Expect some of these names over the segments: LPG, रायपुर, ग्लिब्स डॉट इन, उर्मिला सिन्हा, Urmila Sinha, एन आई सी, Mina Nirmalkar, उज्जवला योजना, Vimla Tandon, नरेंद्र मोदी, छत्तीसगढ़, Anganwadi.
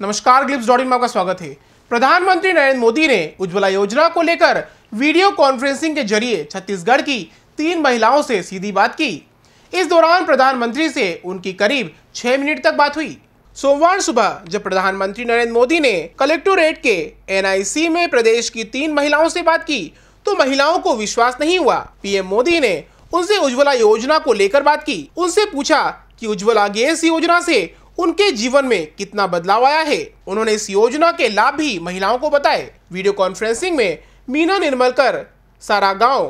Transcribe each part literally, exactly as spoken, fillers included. नमस्कार, ग्लिब्स डॉट इन में आपका स्वागत है। प्रधानमंत्री नरेंद्र मोदी ने उज्जवला योजना को लेकर वीडियो कॉन्फ्रेंसिंग के जरिए छत्तीसगढ़ की तीन महिलाओं से सीधी बात की। इस दौरान प्रधानमंत्री से उनकी करीब छह मिनट तक बात हुई। सोमवार सुबह जब प्रधानमंत्री नरेंद्र मोदी ने कलेक्टोरेट के एन आई सी में प्रदेश की तीन महिलाओं से बात की तो महिलाओं को विश्वास नहीं हुआ। पी एम मोदी ने उनसे उज्जवला योजना को लेकर बात की। उनसे पूछा कि उज्जवला गैस योजना से उनके जीवन में कितना बदलाव आया है। उन्होंने इस योजना के लाभ भी महिलाओं को बताए। वीडियो कॉन्फ्रेंसिंग में मीना निर्मलकर, सारा गांव,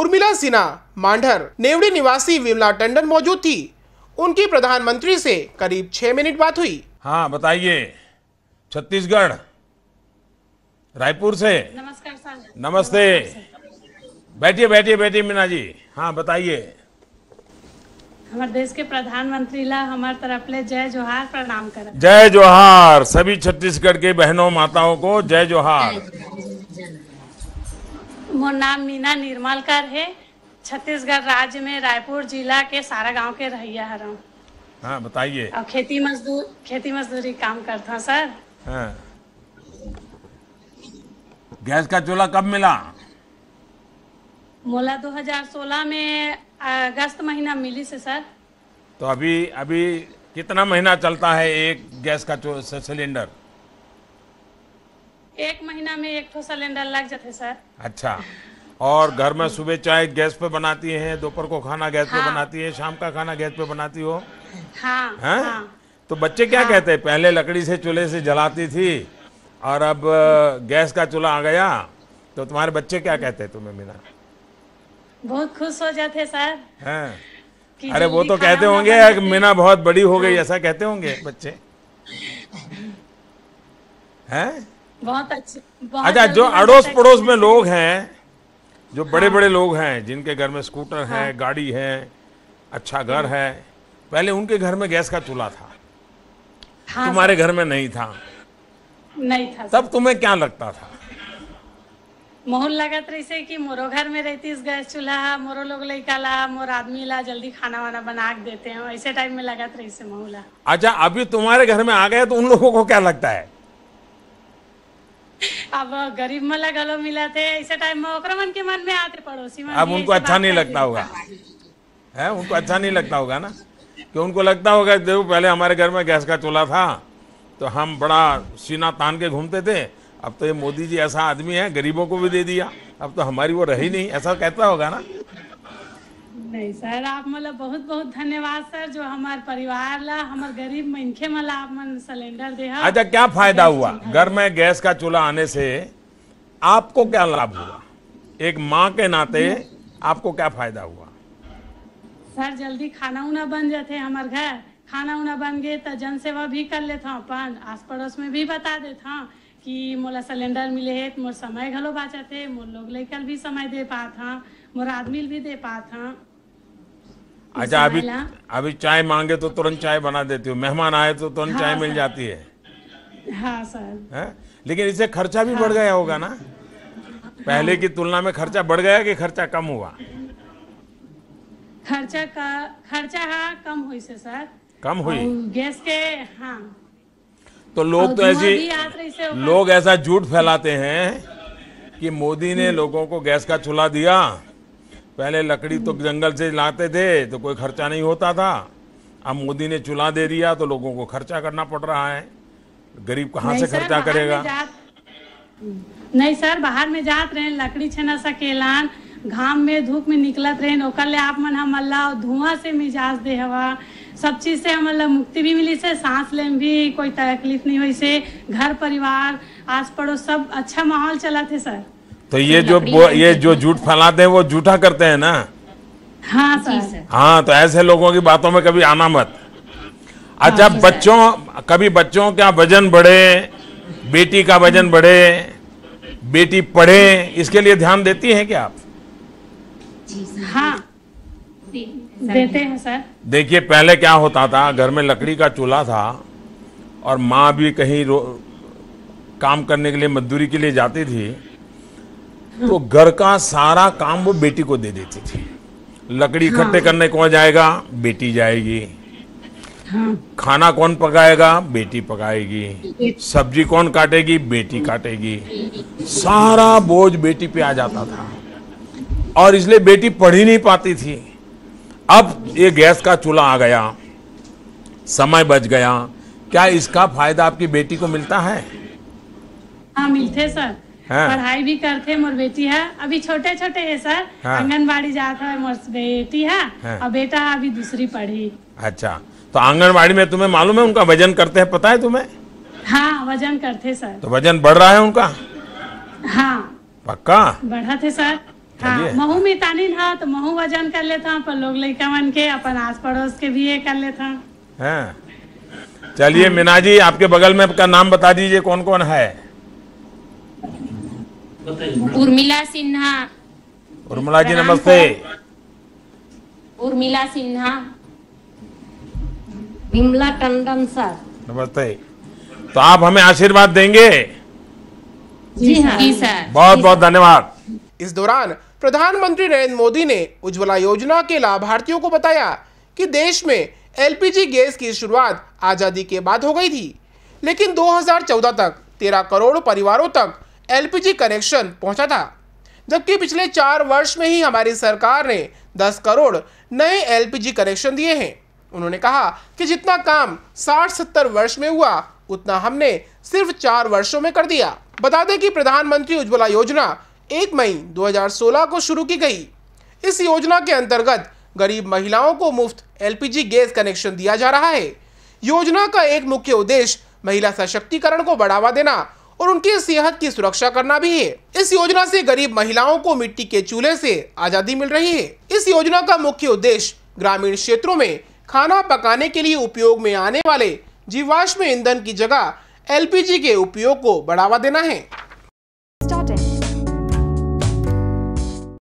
उर्मिला सिन्हा, मांढर, नेवड़ी निवासी विमला टंडन मौजूद थी। उनकी प्रधानमंत्री से करीब छह मिनट बात हुई। हाँ बताइए, छत्तीसगढ़, रायपुर से। नमस्कार सर। नमस्ते, बैठिए बैठिए बैठिए मीना जी। हाँ बताइए। हमारे देश के प्रधानमंत्री ला हमारे तरफ ले जय जोहार, प्रणाम करें। जय जोहार सभी छत्तीसगढ़ के बहनों माताओं को जय जोहार। मोर नाम मीना निर्मलकर है, छत्तीसगढ़ राज्य में रायपुर जिला के सारा गांव के रहिया हूं। हाँ बताइए। और खेती मजदूर खेती मजदूरी काम करता हूँ सर। हाँ। गैस का चूल्हा कब मिला? मोला दो हज़ार सोलह में अगस्त महीना मिली से सर। तो अभी अभी कितना महीना चलता है एक गैस का सिलेंडर? एक महीना में एक ठो सिलेंडर लग जाते सर। अच्छा, और घर में सुबह चाय गैस पे बनाती हैं, दोपहर को खाना गैस हाँ। पे बनाती है, शाम का खाना गैस पे बनाती हो? हाँ, हाँ? हाँ। तो बच्चे क्या हाँ। कहते हैं? पहले लकड़ी से चूल्हे से जलाती थी और अब गैस का चूल्हा आ गया, तो तुम्हारे बच्चे क्या कहते हैं तुम्हें मीना? बहुत खुश हो जाते सर। हाँ। अरे वो तो कहते होंगे मीना बहुत बड़ी हो गई, ऐसा कहते होंगे बच्चे? हैं? बहुत अच्छे। अच्छा, जो अड़ोस पड़ोस में लोग हैं, जो बड़े बड़े लोग हैं, जिनके घर में स्कूटर है, गाड़ी है, अच्छा घर है, पहले उनके घर में गैस का चूल्हा था, तुम्हारे घर में नहीं था। नहीं था। तब तुम्हें क्या लगता था? मोहन लगत रही से कि मोरो घर में रहती इस गैस चूल्हा, मोरो लोग लड़का ला, मोर आदमी ला जल्दी खाना वाना बना के देते हैं, ऐसे टाइम में लगत रही से मोहला। अच्छा, अभी तुम्हारे घर में आ गया तो उन लोगों को क्या लगता है? अब गरीब में लगलो मिला थे, ऐसे टाइम में ओकरा मन के मन में आते पड़ोसी में। अब उनको अच्छा नहीं लगता होगा, है? उनको अच्छा नहीं लगता होगा ना, कि उनको लगता होगा देखो पहले हमारे घर में गैस का चूल्हा था तो हम बड़ा सीना तान के घूमते थे, अब तो ये मोदी जी ऐसा आदमी है गरीबों को भी दे दिया, अब तो हमारी वो रही नहीं, ऐसा कहता होगा ना? नहीं सर, आप मतलब बहुत बहुत धन्यवाद सर, जो हमारे परिवार ला, हमारे गरीब मनखे मला आप मन सिलेंडर दे। अच्छा, क्या फायदा हुआ घर में गैस का चूल्हा आने से? आपको क्या लाभ हुआ एक माँ के नाते, आपको क्या फायदा हुआ? सर जल्दी खाना उना बन जाते हमारे घर, खाना उना बन गए तो जन सेवा भी कर लेता हूँ, आस पड़ोस में भी बता देता हूँ कि मोला सिलेंडर मिले है, मोर समय घलो बाचत है, मोर लोग लेकर भी समय दे पाता, मोर आदमी भी दे पाता। अच्छा, अभी अभी चाय मांगे तो तुरंत चाय बना देती हो, मेहमान आए तो तुरंत हाँ चाय मिल जाती है। हाँ सर। है? लेकिन इससे खर्चा भी हाँ बढ़ गया होगा ना? हाँ। पहले की तुलना में खर्चा बढ़ गया कि खर्चा कम हुआ? खर्चा का खर्चा हाँ कम हुई से सर। कम हुई गैस के। हाँ, तो लोग तो ऐसी लोग ऐसा झूठ फैलाते हैं कि मोदी ने लोगों को गैस का चूल्हा दिया, पहले लकड़ी तो जंगल से लाते थे तो कोई खर्चा नहीं होता था, अब मोदी ने चूल्हा दे दिया तो लोगों को खर्चा करना पड़ रहा है, गरीब कहाँ से खर्चा करेगा? नहीं सर, बाहर में जात रहे लकड़ी छना सकेलान, घाम में धूप में निकलत रहे, ओकर ले आप मन हमला धुआं से मिजाज दे हवा, सब चीज से हमला मुक्ति भी मिली से, सांस लेने भी कोई तकलीफ नहीं हुई से, घर परिवार आस पड़ोस सब अच्छा माहौल चला थे सर। तो ये जो ये जो झूठ फैलाते हैं वो झूठा करते हैं ना? हाँ सर। हाँ, तो ऐसे लोगों की बातों में कभी आना मत। अच्छा, बच्चों कभी बच्चों का वजन बढ़े, बेटी का वजन बढ़े, बेटी पढ़े, इसके लिए ध्यान देती है क्या आप? हाँ देते हैं सर। देखिए पहले क्या होता था, घर में लकड़ी का चूल्हा था और माँ भी कहीं काम करने के लिए मजदूरी के लिए जाती थी तो घर का सारा काम वो बेटी को दे देती थी, लकड़ी इकट्ठे हाँ। करने कौन जाएगा? बेटी जाएगी। खाना कौन पकाएगा? बेटी पकाएगी। सब्जी कौन काटेगी? बेटी काटेगी। सारा बोझ बेटी पे आ जाता था और इसलिए बेटी पढ़ ही नहीं पाती थी। अब ये गैस का चूल्हा आ गया, समय बच गया। क्या इसका फायदा आपकी बेटी को मिलता है? हाँ मिलते सर, पढ़ाई भी करते। मोर बेटी है अभी छोटे छोटे है सर, आंगनबाड़ी जाता है मोर बेटी है, है और बेटा अभी दूसरी पढ़ी। अच्छा, तो आंगनबाड़ी में तुम्हें मालूम है उनका वजन करते हैं, पता है तुम्हें? हाँ वजन करते सर। तो वजन बढ़ रहा है उनका? हाँ पक्का बढ़ा थे सर। हाँ महू में तानीन है तो महू वजन कर लेता, पर लोग लड़का मन के अपन आस पड़ोस के भी ये कर लेता है। चलिए मीना जी, आपके बगल में आपका नाम बता दीजिए, कौन कौन है? उर्मिला सिन्हा। उर्मिला जी नमस्ते। उर्मिला सिन्हा। विमला टंडन सर नमस्ते। तो आप हमें आशीर्वाद देंगे? जी हाँ सर। बहुत बहुत धन्यवाद। इस दौरान प्रधानमंत्री नरेंद्र मोदी ने उज्ज्वला योजना के लाभार्थियों को बताया कि देश में एलपीजी गैस की शुरुआत आज़ादी के बाद हो गई थी, लेकिन दो हज़ार चौदह तक तेरह करोड़ परिवारों तक एलपीजी कनेक्शन पहुंचा था, जबकि पिछले चार वर्ष में ही हमारी सरकार ने दस करोड़ नए एलपीजी कनेक्शन दिए हैं। उन्होंने कहा कि जितना काम साठ सत्तर वर्ष में हुआ उतना हमने सिर्फ चार वर्षों में कर दिया। बता दें कि प्रधानमंत्री उज्ज्वला योजना एक मई दो हज़ार सोलह को शुरू की गई। इस योजना के अंतर्गत गरीब महिलाओं को मुफ्त एलपीजी गैस कनेक्शन दिया जा रहा है। योजना का एक मुख्य उद्देश्य महिला सशक्तिकरण को बढ़ावा देना और उनकी सेहत की सुरक्षा करना भी है। इस योजना से गरीब महिलाओं को मिट्टी के चूल्हे से आजादी मिल रही है। इस योजना का मुख्य उद्देश्य ग्रामीण क्षेत्रों में खाना पकाने के लिए उपयोग में आने वाले जीवाश्म ईंधन की जगह एलपीजी के उपयोग को बढ़ावा देना है।